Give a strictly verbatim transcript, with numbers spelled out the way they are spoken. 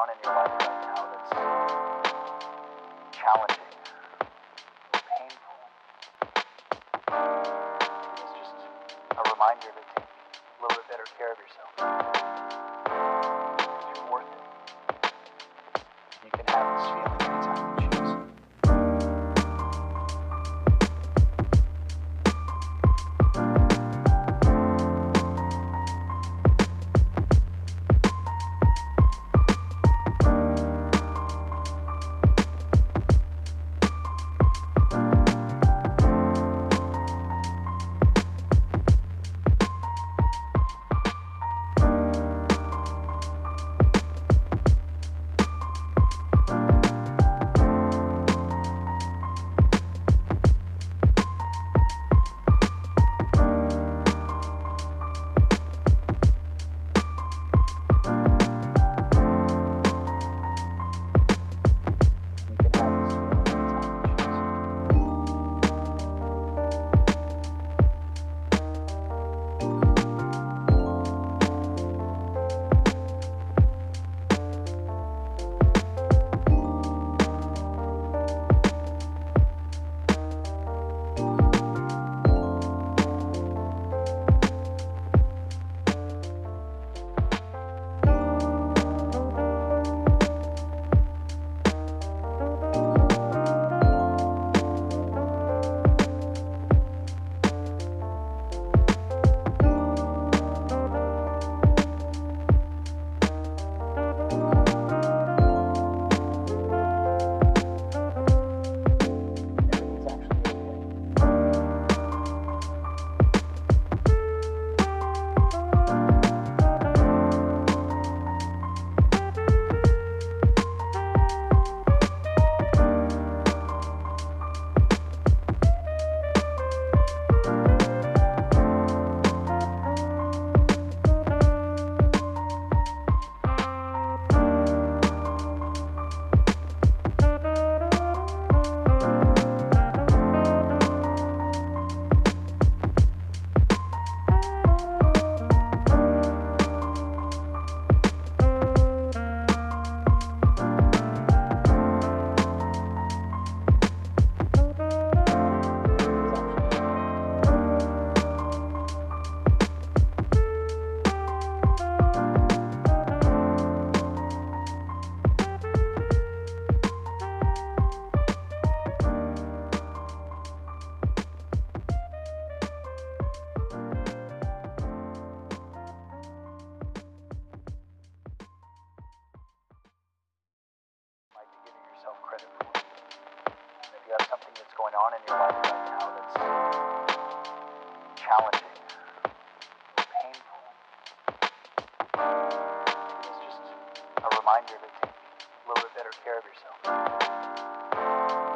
on in your life right now that's challenging or painful, it's just a reminder to take a little bit better care of yourself. You're worth it. You can have this feeling anytime you choose. Going on in your life right now that's challenging or painful, it's just a reminder to take a little bit better care of yourself.